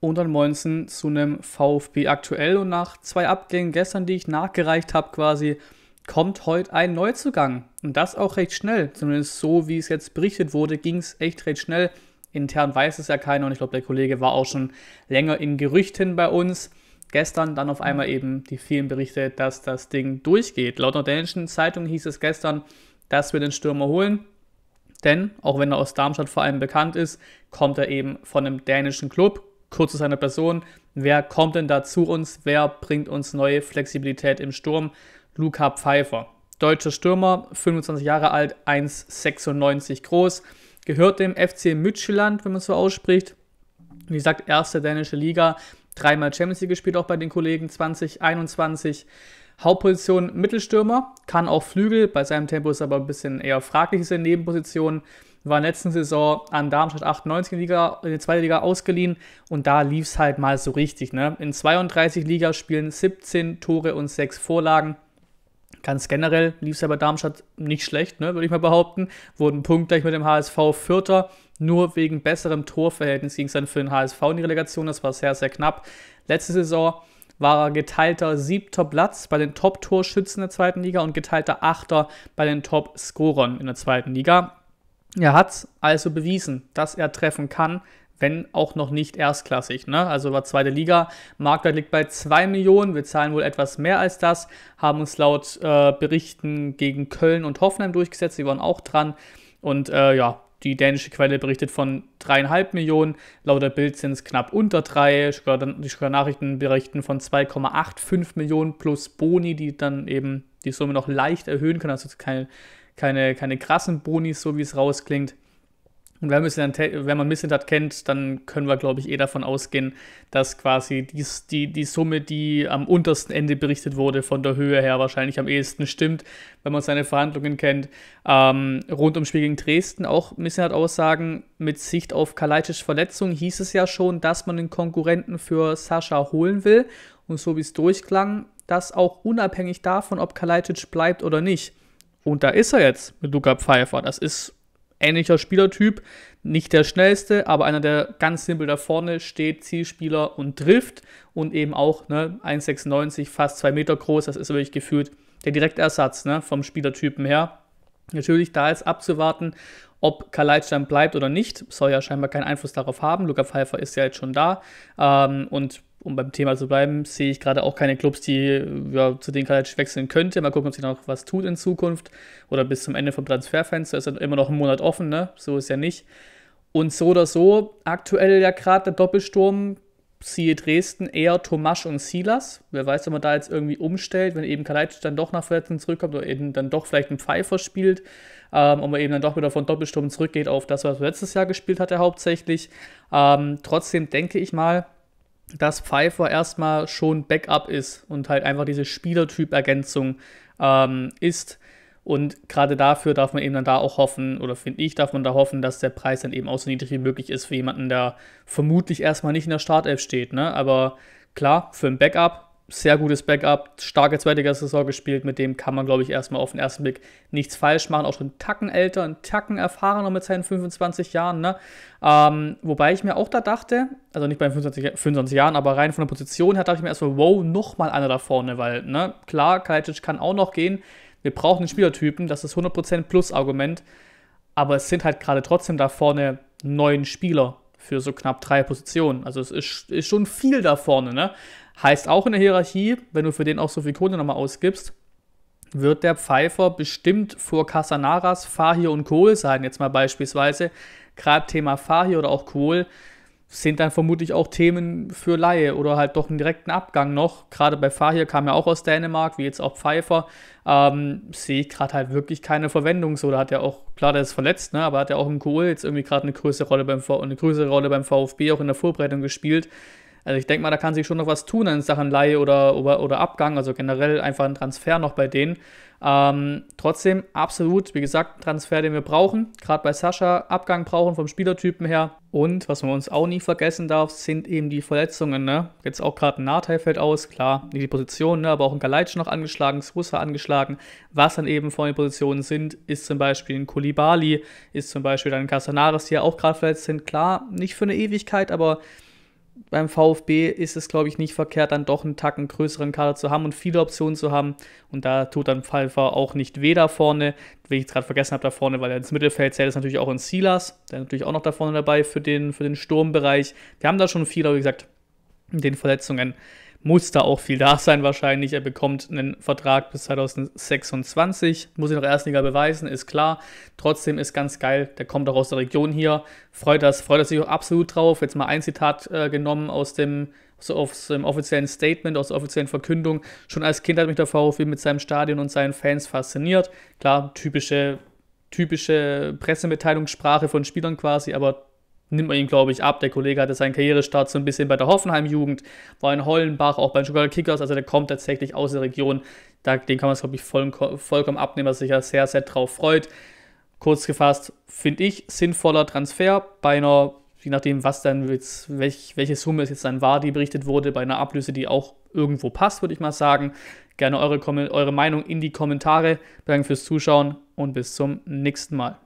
und dann Moinsen zu einem VfB aktuell. Und nach zwei Abgängen gestern, die ich nachgereicht habe quasi, kommt heute ein Neuzugang. Und das auch recht schnell. Zumindest so, wie es jetzt berichtet wurde, ging es echt recht schnell. Intern weiß es ja keiner und ich glaube, der Kollege war auch schon länger in Gerüchten bei uns. Gestern dann auf einmal eben die vielen Berichte, dass das Ding durchgeht. Laut der dänischen Zeitung hieß es gestern, dass wir den Stürmer holen. Denn, auch wenn er aus Darmstadt vor allem bekannt ist, kommt er eben von einem dänischen Club. Kurz zu seiner Person, wer kommt denn da zu uns? Wer bringt uns neue Flexibilität im Sturm? Luca Pfeiffer, deutscher Stürmer, 25 Jahre alt, 1,96 groß, gehört dem FC Midtjylland, wenn man es so ausspricht. Wie gesagt, erste dänische Liga, dreimal Champions League gespielt, auch bei den Kollegen 2021. Hauptposition Mittelstürmer, kann auch Flügel, bei seinem Tempo ist aber ein bisschen eher fraglich, ist in Nebenpositionen. War in der letzten Saison an Darmstadt 98 in die zweite Liga ausgeliehen und da lief es halt mal so richtig. Ne? In 32 Ligaspielen 17 Tore und 6 Vorlagen. Ganz generell lief es ja bei Darmstadt nicht schlecht, ne? Würde ich mal behaupten. Wurden punktgleich mit dem HSV Vierter. Nur wegen besserem Torverhältnis ging es dann für den HSV in die Relegation. Das war sehr, sehr knapp. Letzte Saison war er geteilter 7. Platz bei den Top-Torschützen der zweiten Liga und geteilter 8. bei den Top-Scorern in der zweiten Liga. Er hat es also bewiesen, dass er treffen kann, wenn auch noch nicht erstklassig. Ne? Also war zweite Liga, Marktwert liegt bei 2 Millionen, wir zahlen wohl etwas mehr als das, haben uns laut Berichten gegen Köln und Hoffenheim durchgesetzt, die waren auch dran. Und ja, die dänische Quelle berichtet von 3,5 Millionen, laut der Bild sind es knapp unter 3, die Stuttgarter Nachrichten berichten von 2,85 Millionen plus Boni, die dann eben die Summe noch leicht erhöhen können, also keine krassen Bonis, so wie es rausklingt. Und wenn man Mislintat kennt, dann können wir, glaube ich, davon ausgehen, dass quasi die Summe, die am untersten Ende berichtet wurde, von der Höhe her wahrscheinlich am ehesten stimmt, wenn man seine Verhandlungen kennt. Rund ums Spiel gegen Dresden auch Mislintat Aussagen mit Sicht auf Kalajdžić Verletzung hieß es ja schon, dass man den Konkurrenten für Sascha holen will. Und so wie es durchklang, das auch unabhängig davon, ob Kalajdžić bleibt oder nicht. Und da ist er jetzt mit Luca Pfeiffer. Das ist ähnlicher Spielertyp, nicht der schnellste, aber einer, der ganz simpel da vorne steht, Zielspieler und trifft. Und eben auch, ne, 1,96, fast 2 Meter groß, das ist wirklich gefühlt der Direktersatz, ne, vom Spielertypen her. Natürlich da jetzt abzuwarten, ob Kalajdžić bleibt oder nicht, soll ja scheinbar keinen Einfluss darauf haben. Luca Pfeiffer ist ja jetzt schon da und um beim Thema zu bleiben, sehe ich gerade auch keine Clubs, die ja, zu denen Kalajdžić wechseln könnte. Mal gucken, ob sich noch was tut in Zukunft oder bis zum Ende vom Transferfenster. Ist dann immer noch ein Monat offen, ne? So ist ja nicht. Und so oder so, aktuell ja gerade der Doppelsturm, siehe Dresden, eher Thomas und Silas. Wer weiß, ob man da jetzt irgendwie umstellt, wenn eben Kalajdžić dann doch nach Verletzung zurückkommt oder eben dann doch vielleicht einen Pfeiffer spielt und man eben dann doch wieder von Doppelsturm zurückgeht auf das, was er letztes Jahr gespielt hatte hauptsächlich. Trotzdem denke ich mal, dass Pfeiffer erstmal schon Backup ist und halt einfach diese Spielertyp-Ergänzung ist. Und gerade dafür darf man eben dann da auch hoffen, oder finde ich, darf man da hoffen, dass der Preis dann eben auch so niedrig wie möglich ist für jemanden, der vermutlich erstmal nicht in der Startelf steht. Ne? Aber klar, für ein Backup, sehr gutes Backup, starke Zweitliga-Saison gespielt, mit dem kann man, glaube ich, erstmal auf den ersten Blick nichts falsch machen. Auch schon einen Tacken älter, einen Tacken erfahrener mit seinen 25 Jahren. Ne? Wobei ich mir auch da dachte, also nicht bei den 25 Jahren, aber rein von der Position her, dachte ich mir erstmal, wow, nochmal einer da vorne, weil, ne, klar, Kalajdžić kann auch noch gehen. Wir brauchen den Spielertypen, das ist 100% Plus-Argument. Aber es sind halt gerade trotzdem da vorne 9 Spieler für so knapp 3 Positionen. Also es ist schon viel da vorne, ne? Heißt auch in der Hierarchie, wenn du für den auch so viel Kohle nochmal ausgibst, wird der Pfeiffer bestimmt vor Castañares, Fahir und Kohl sein. Jetzt mal beispielsweise, gerade Thema Fahir oder auch Kohl, sind dann vermutlich auch Themen für Laie oder halt doch einen direkten Abgang noch. Gerade bei Fahir kam ja auch aus Dänemark, wie jetzt auch Pfeiffer, sehe ich gerade halt wirklich keine Verwendung. So, da hat er auch, klar, der ist verletzt, ne, aber hat er auch im Kohl jetzt irgendwie gerade eine größere Rolle beim VfB auch in der Vorbereitung gespielt. Also ich denke mal, da kann sich schon noch was tun in Sachen Laie oder Abgang, also generell einfach ein Transfer noch bei denen. Trotzdem absolut, wie gesagt, ein Transfer, den wir brauchen, gerade bei Sascha Abgang brauchen vom Spielertypen her. Und was man uns auch nie vergessen darf, sind eben die Verletzungen. Ne? Jetzt auch gerade ein Nartey fällt aus, klar, nicht die Position, ne, aber auch ein Kalajdžić noch angeschlagen, Susa angeschlagen. Was dann eben von den Positionen sind, ist zum Beispiel ein Coulibaly, ist zum Beispiel dann ein Castañares, die ja auch gerade verletzt sind. Klar, nicht für eine Ewigkeit, aber beim VfB ist es, glaube ich, nicht verkehrt, dann doch einen Tacken größeren Kader zu haben und viele Optionen zu haben. Und da tut dann Pfeiffer auch nicht weh da vorne, wie ich es gerade vergessen habe da vorne, weil er ins Mittelfeld zählt, ist natürlich auch in Silas, der ist natürlich auch noch da vorne dabei für den Sturmbereich. Wir haben da schon viel, aber wie gesagt, mit den Verletzungen muss da auch viel da sein wahrscheinlich. Er bekommt einen Vertrag bis 2026, muss ihn noch Erstliga beweisen, ist klar. Trotzdem ist ganz geil, der kommt auch aus der Region hier. Freut er sich auch absolut drauf. Jetzt mal ein Zitat genommen aus dem offiziellen Statement, aus der offiziellen Verkündung. Schon als Kind hat mich der VfB mit seinem Stadion und seinen Fans fasziniert. Klar, typische Pressemitteilungssprache von Spielern quasi, aber nimmt man ihn, glaube ich, ab. Der Kollege hatte seinen Karrierestart so ein bisschen bei der Hoffenheim-Jugend, war in Hollenbach, auch bei den Schalke-Kickers, also der kommt tatsächlich aus der Region. Den kann man es, glaube ich, vollkommen abnehmen, was sich ja sehr, sehr drauf freut. Kurz gefasst, finde ich, sinnvoller Transfer bei einer, je nachdem, was dann jetzt, welche Summe es jetzt dann war, die berichtet wurde, bei einer Ablöse, die auch irgendwo passt, würde ich mal sagen. Gerne eure Meinung in die Kommentare. Danke fürs Zuschauen und bis zum nächsten Mal.